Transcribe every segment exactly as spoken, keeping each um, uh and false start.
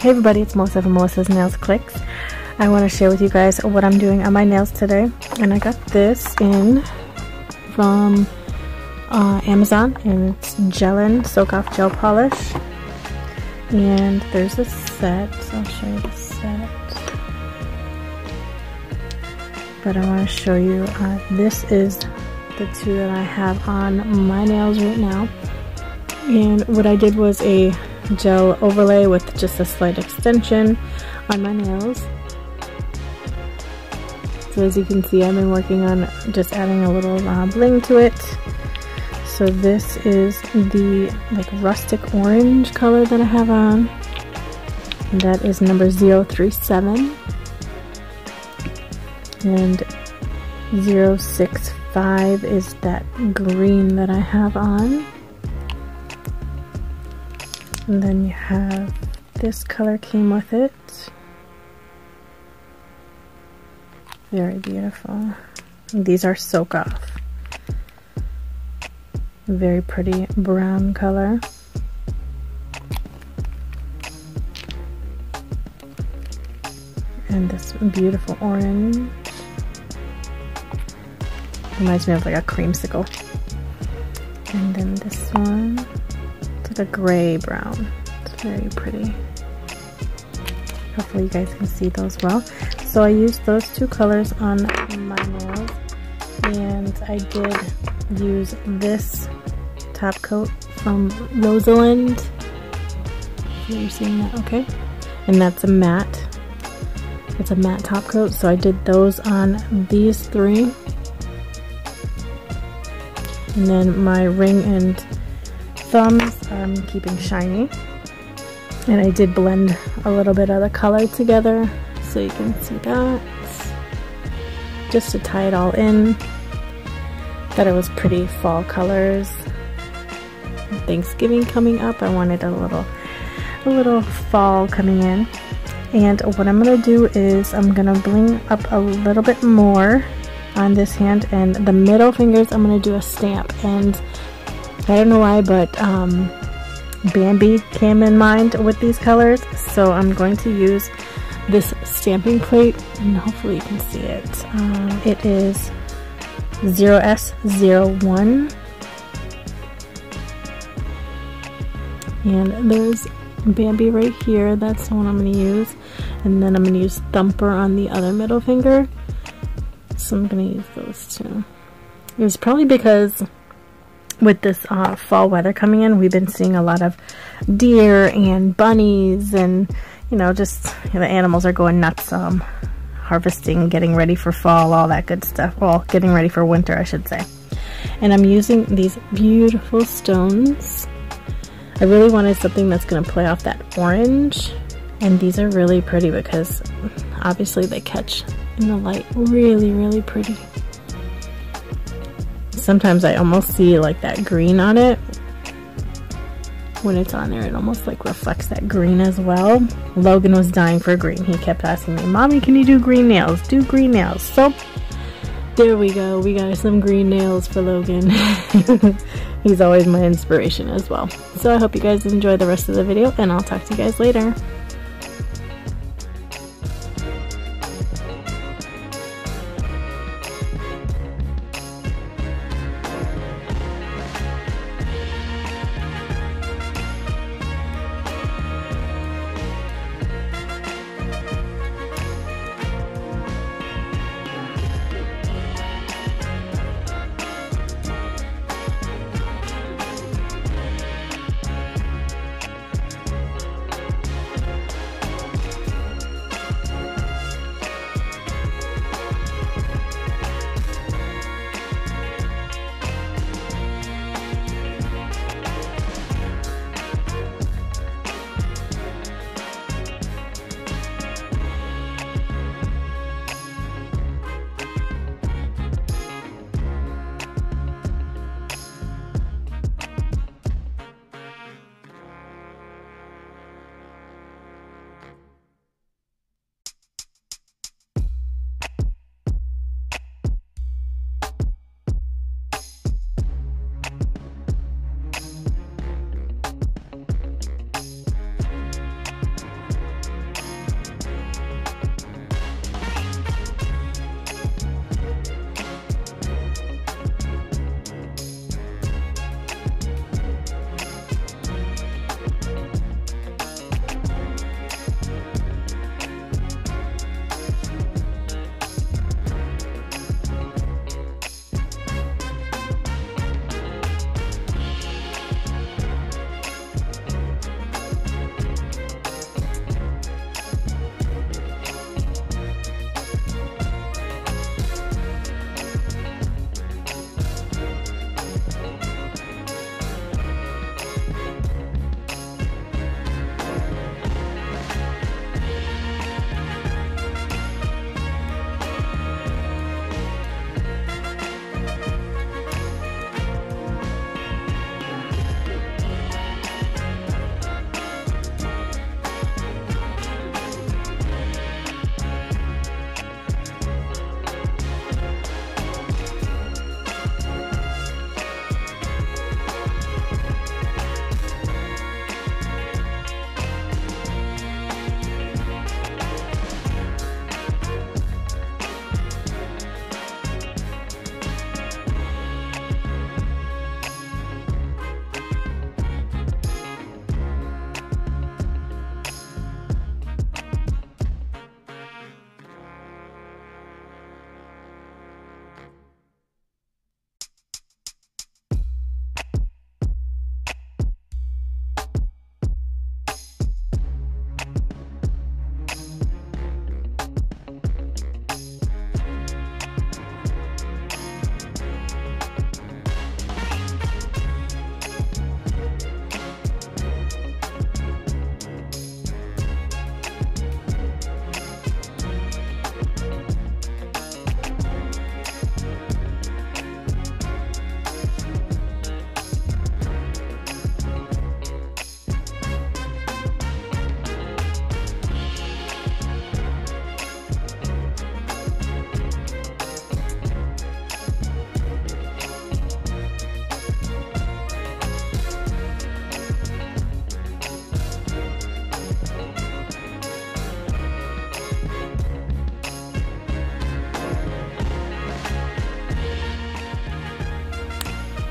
Hey everybody, it's Melissa from Melissa's Nailz Cliques. I want to share with you guys what I'm doing on my nails today, and I got this in from uh, Amazon, and it's Gellen Soak Off Gel Polish. And there's a set, so I'll show you the set, but I want to show you, uh, this is the two that I have on my nails right now. And what I did was a gel overlay with just a slight extension on my nails. So as you can see, I've been working on just adding a little uh, bling to it. So this is the like rustic orange color that I have on, and that is number zero three seven and zero six five is that green that I have on. And then you have this color came with it. Very beautiful. And these are Soak Off. Very pretty brown color. And this beautiful orange. Reminds me of like a creamsicle. And then this one. A gray brown. It's very pretty. Hopefully you guys can see those well. So I used those two colors on my nails, and I did use this top coat from Rosalind. You're seeing that okay? And that's a matte. It's a matte top coat. So I did those on these three, and then my ring and thumbs I'm keeping shiny, and I did blend a little bit of the color together so you can see that, just to tie it all in. Thought it was pretty fall colors. Thanksgiving coming up, I wanted a little a little fall coming in. And what I'm gonna do is I'm gonna bling up a little bit more on this hand, and the middle fingers I'm gonna do a stamp. And I don't know why, but um, Bambi came in mind with these colors, so I'm going to use this stamping plate, and hopefully you can see it. Um, it is zero S zero one, and there's Bambi right here. That's the one I'm going to use, and then I'm going to use Thumper on the other middle finger, so I'm going to use those two. It's probably because with this uh, fall weather coming in, we've been seeing a lot of deer and bunnies, and you know, just you know, the animals are going nuts, um, harvesting, getting ready for fall, all that good stuff. Well, getting ready for winter, I should say. And I'm using these beautiful stones. I really wanted something that's going to play off that orange, and these are really pretty because obviously they catch in the light. Really, really pretty. Sometimes I almost see like that green on it. When it's on there, it almost like reflects that green as well. Logan was dying for green. He kept asking me, "Mommy, can you do green nails? Do green nails." So there we go. We got some green nails for Logan. He's always my inspiration as well. So I hope you guys enjoy the rest of the video, and I'll talk to you guys later.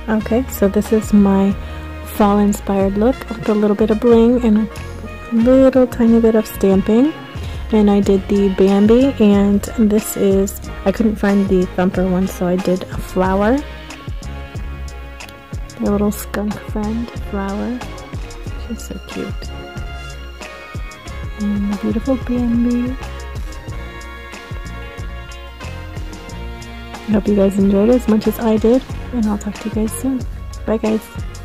Okay, so this is my fall inspired look with a little bit of bling and a little tiny bit of stamping. And I did the Bambi, and this is, I couldn't find the thumper one, so I did a flower. The little skunk friend, flower. She's so cute. And the beautiful Bambi. I hope you guys enjoyed it as much as I did, and I'll talk to you guys soon. Bye guys.